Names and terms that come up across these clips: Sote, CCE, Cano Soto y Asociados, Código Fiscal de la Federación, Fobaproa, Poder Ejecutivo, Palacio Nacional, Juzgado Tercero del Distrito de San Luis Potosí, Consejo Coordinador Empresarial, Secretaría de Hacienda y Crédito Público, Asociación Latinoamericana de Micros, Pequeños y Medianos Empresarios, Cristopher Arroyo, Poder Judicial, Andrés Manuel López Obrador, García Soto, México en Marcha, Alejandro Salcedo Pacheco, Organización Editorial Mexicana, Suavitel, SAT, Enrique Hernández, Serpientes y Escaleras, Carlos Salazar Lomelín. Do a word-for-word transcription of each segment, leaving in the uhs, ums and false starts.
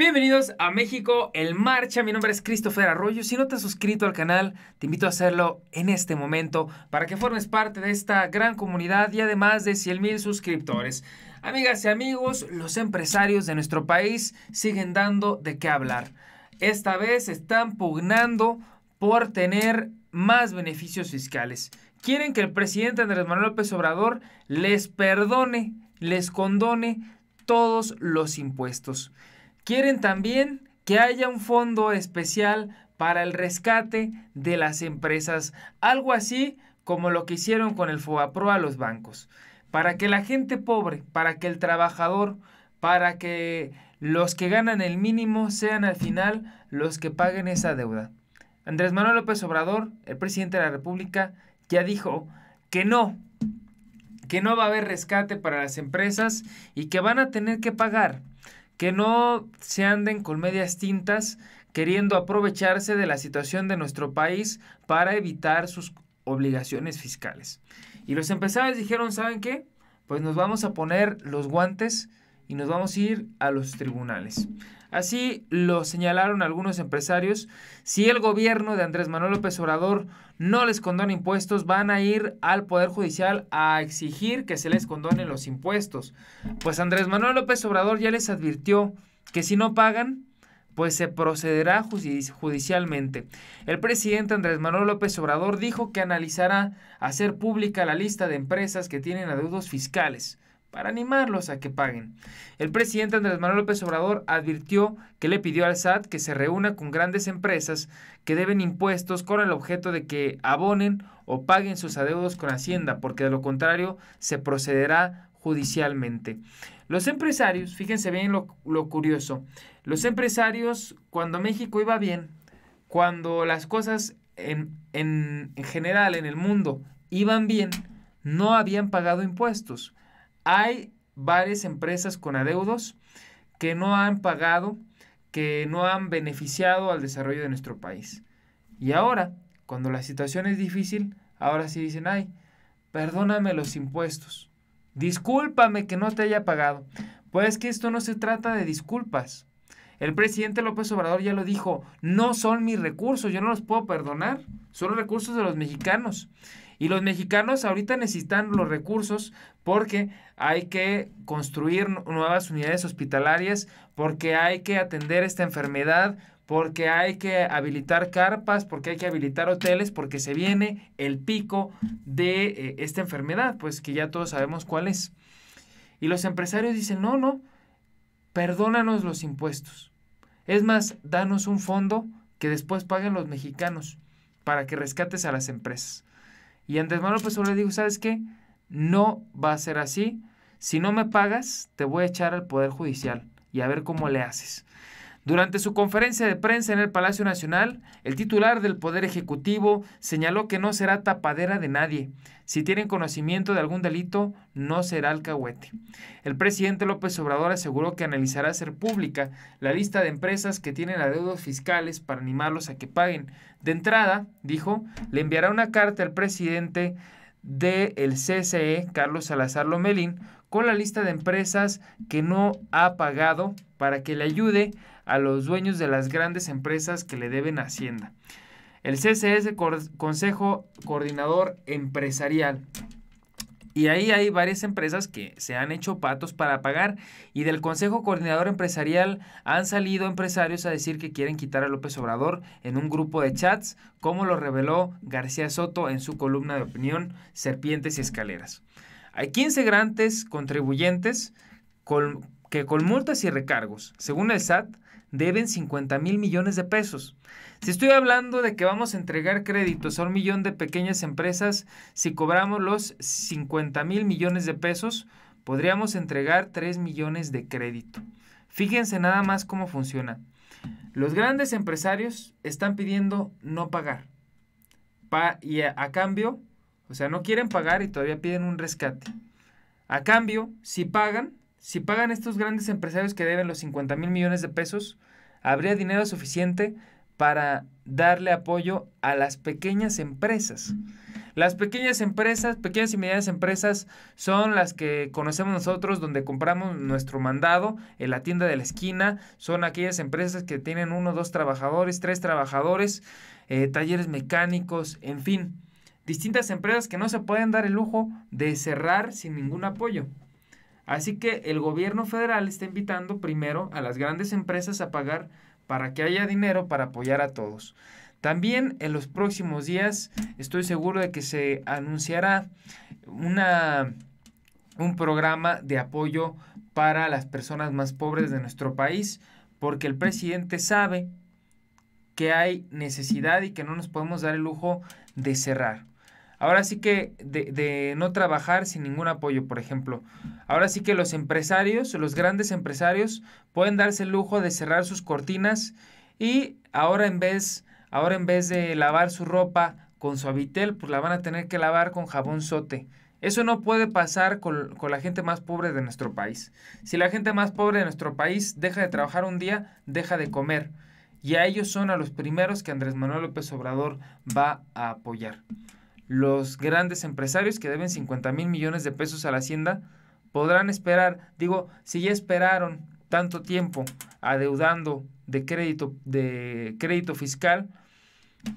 Bienvenidos a México en Marcha, mi nombre es Cristopher Arroyo. Si no te has suscrito al canal, te invito a hacerlo en este momento para que formes parte de esta gran comunidad y además de cien mil suscriptores. Amigas y amigos, los empresarios de nuestro país siguen dando de qué hablar. Esta vez están pugnando por tener más beneficios fiscales. Quieren que el presidente Andrés Manuel López Obrador les perdone, les condone todos los impuestos. Quieren también que haya un fondo especial para el rescate de las empresas, algo así como lo que hicieron con el Fobaproa a los bancos, para que la gente pobre, para que el trabajador, para que los que ganan el mínimo sean al final los que paguen esa deuda. Andrés Manuel López Obrador, el presidente de la República, ya dijo que no, que no va a haber rescate para las empresas y que van a tener que pagar. Que no se anden con medias tintas queriendo aprovecharse de la situación de nuestro país para evitar sus obligaciones fiscales. Y los empresarios dijeron, ¿saben qué? Pues nos vamos a poner los guantes y nos vamos a ir a los tribunales. Así lo señalaron algunos empresarios. Si el gobierno de Andrés Manuel López Obrador no les condona impuestos, van a ir al Poder Judicial a exigir que se les condonen los impuestos. Pues Andrés Manuel López Obrador ya les advirtió que si no pagan, pues se procederá judicialmente. El presidente Andrés Manuel López Obrador dijo que analizará hacer pública la lista de empresas que tienen adeudos fiscales para animarlos a que paguen. El presidente Andrés Manuel López Obrador advirtió que le pidió al S A T que se reúna con grandes empresas que deben impuestos con el objeto de que abonen o paguen sus adeudos con Hacienda, porque de lo contrario se procederá judicialmente. Los empresarios, fíjense bien lo, lo curioso, los empresarios cuando México iba bien, cuando las cosas en, en, en general en el mundo iban bien, no habían pagado impuestos. Hay varias empresas con adeudos que no han pagado, que no han beneficiado al desarrollo de nuestro país. Y ahora, cuando la situación es difícil, ahora sí dicen, ay, perdóname los impuestos, discúlpame que no te haya pagado. Pues que esto no se trata de disculpas. El presidente López Obrador ya lo dijo, no son mis recursos, yo no los puedo perdonar, son los recursos de los mexicanos. Y los mexicanos ahorita necesitan los recursos porque hay que construir nuevas unidades hospitalarias, porque hay que atender esta enfermedad, porque hay que habilitar carpas, porque hay que habilitar hoteles, porque se viene el pico de eh, esta enfermedad, pues que ya todos sabemos cuál es. Y los empresarios dicen, no, no, perdónanos los impuestos. Es más, danos un fondo que después paguen los mexicanos para que rescates a las empresas. Y Andrés Manuel López Obrador dijo, ¿sabes qué? No va a ser así. Si no me pagas, te voy a echar al Poder Judicial y a ver cómo le haces. Durante su conferencia de prensa en el Palacio Nacional, el titular del Poder Ejecutivo señaló que no será tapadera de nadie. Si tienen conocimiento de algún delito, no será alcahuete. El presidente López Obrador aseguró que analizará hacer pública la lista de empresas que tienen adeudos fiscales para animarlos a que paguen. De entrada, dijo, le enviará una carta al presidente del C C E, Carlos Salazar Lomelín, con la lista de empresas que no ha pagado para que le ayude a los dueños de las grandes empresas que le deben a Hacienda. El C C E es el Consejo Coordinador Empresarial. Y ahí hay varias empresas que se han hecho patos para pagar y del Consejo Coordinador Empresarial han salido empresarios a decir que quieren quitar a López Obrador en un grupo de chats, como lo reveló García Soto en su columna de opinión Serpientes y Escaleras. Hay quince grandes contribuyentes con, que con multas y recargos, según el S A T, deben cincuenta mil millones de pesos. Si estoy hablando de que vamos a entregar créditos a un millón de pequeñas empresas, si cobramos los cincuenta mil millones de pesos, podríamos entregar tres millones de crédito. Fíjense nada más cómo funciona. Los grandes empresarios están pidiendo no pagar. Pa- y a, a cambio, o sea, no quieren pagar y todavía piden un rescate. A cambio, si pagan, si pagan estos grandes empresarios que deben los cincuenta mil millones de pesos, habría dinero suficiente para darle apoyo a las pequeñas empresas. Las pequeñas empresas, pequeñas y medianas empresas son las que conocemos nosotros, donde compramos nuestro mandado en la tienda de la esquina. Son aquellas empresas que tienen uno, dos trabajadores, tres trabajadores, eh, talleres mecánicos, en fin. Distintas empresas que no se pueden dar el lujo de cerrar sin ningún apoyo. Así que el gobierno federal está invitando primero a las grandes empresas a pagar para que haya dinero para apoyar a todos. También en los próximos días estoy seguro de que se anunciará una, un programa de apoyo para las personas más pobres de nuestro país, porque el presidente sabe que hay necesidad y que no nos podemos dar el lujo de cerrar. Ahora sí que de, de no trabajar sin ningún apoyo, por ejemplo. Ahora sí que los empresarios, los grandes empresarios, pueden darse el lujo de cerrar sus cortinas y ahora en vez... Ahora en vez de lavar su ropa con Suavitel, pues la van a tener que lavar con jabón Sote. Eso no puede pasar con, con la gente más pobre de nuestro país. Si la gente más pobre de nuestro país deja de trabajar un día, deja de comer. Y a ellos son a los primeros que Andrés Manuel López Obrador va a apoyar. Los grandes empresarios que deben cincuenta mil millones de pesos a la Hacienda podrán esperar, digo, si ya esperaron tanto tiempo adeudando de crédito, de crédito fiscal,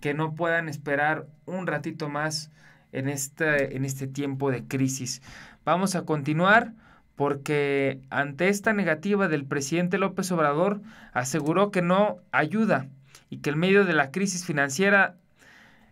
que no puedan esperar un ratito más en este, en este tiempo de crisis. Vamos a continuar porque ante esta negativa del presidente López Obrador aseguró que no ayuda y que en medio de la crisis financiera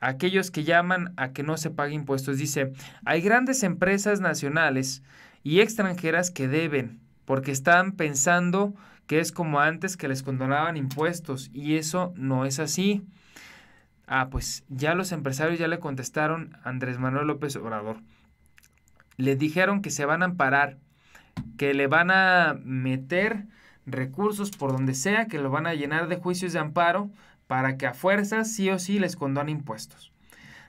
aquellos que llaman a que no se pague impuestos. Dice, hay grandes empresas nacionales y extranjeras que deben porque están pensando que es como antes que les condonaban impuestos y eso no es así. Ah, pues ya los empresarios ya le contestaron a Andrés Manuel López Obrador. Les dijeron que se van a amparar, que le van a meter recursos por donde sea, que lo van a llenar de juicios de amparo para que a fuerzas sí o sí les condonen impuestos.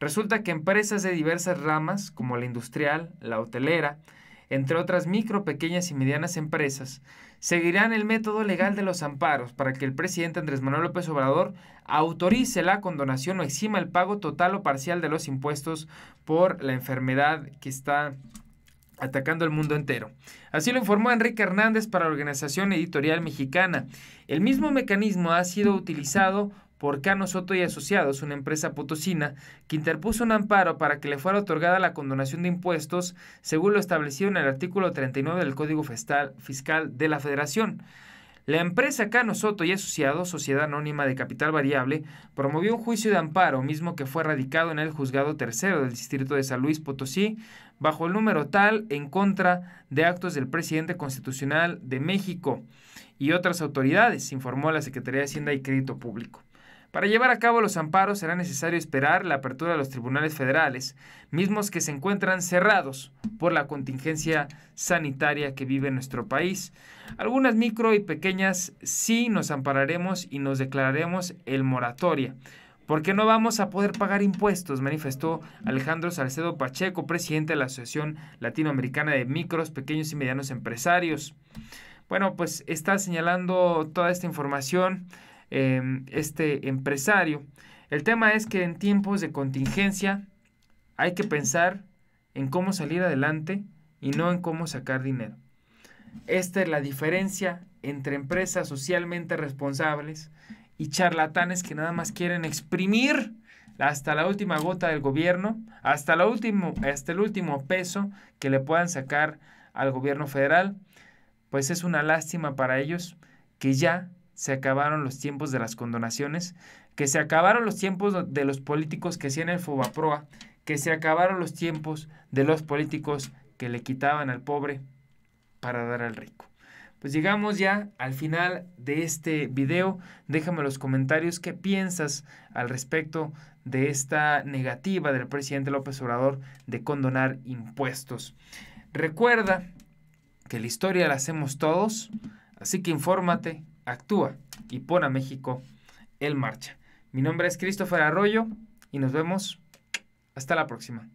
Resulta que empresas de diversas ramas, como la industrial, la hotelera, entre otras micro, pequeñas y medianas empresas, seguirán el método legal de los amparos para que el presidente Andrés Manuel López Obrador autorice la condonación o exima el pago total o parcial de los impuestos por la enfermedad que está atacando el mundo entero. Así lo informó Enrique Hernández para la Organización Editorial Mexicana. El mismo mecanismo ha sido utilizado por Cano Soto y Asociados, una empresa potosina, que interpuso un amparo para que le fuera otorgada la condonación de impuestos, según lo establecido en el artículo treinta y nueve del Código Fiscal de la Federación. La empresa Cano Soto y Asociados, Sociedad Anónima de Capital Variable, promovió un juicio de amparo, mismo que fue radicado en el Juzgado Tercero del Distrito de San Luis Potosí, bajo el número tal en contra de actos del presidente constitucional de México y otras autoridades, informó la Secretaría de Hacienda y Crédito Público. Para llevar a cabo los amparos será necesario esperar la apertura de los tribunales federales, mismos que se encuentran cerrados por la contingencia sanitaria que vive nuestro país. Algunas micro y pequeñas sí nos ampararemos y nos declararemos en moratoria, porque no vamos a poder pagar impuestos, manifestó Alejandro Salcedo Pacheco, presidente de la Asociación Latinoamericana de Micros, Pequeños y Medianos Empresarios. Bueno, pues está señalando toda esta información este empresario. El tema es que en tiempos de contingencia hay que pensar en cómo salir adelante y no en cómo sacar dinero. Esta es la diferencia entre empresas socialmente responsables y charlatanes que nada más quieren exprimir hasta la última gota del gobierno, hasta, la último, hasta el último peso que le puedan sacar al gobierno federal. Pues es una lástima para ellos que ya se acabaron los tiempos de las condonaciones, que se acabaron los tiempos de los políticos que hacían el Fobaproa, que se acabaron los tiempos de los políticos que le quitaban al pobre para dar al rico. Pues llegamos ya al final de este video. Déjame en los comentarios qué piensas al respecto de esta negativa del presidente López Obrador de condonar impuestos. Recuerda que la historia la hacemos todos, así que infórmate, actúa y pon a México en marcha. Mi nombre es Cristopher Arroyo y nos vemos hasta la próxima.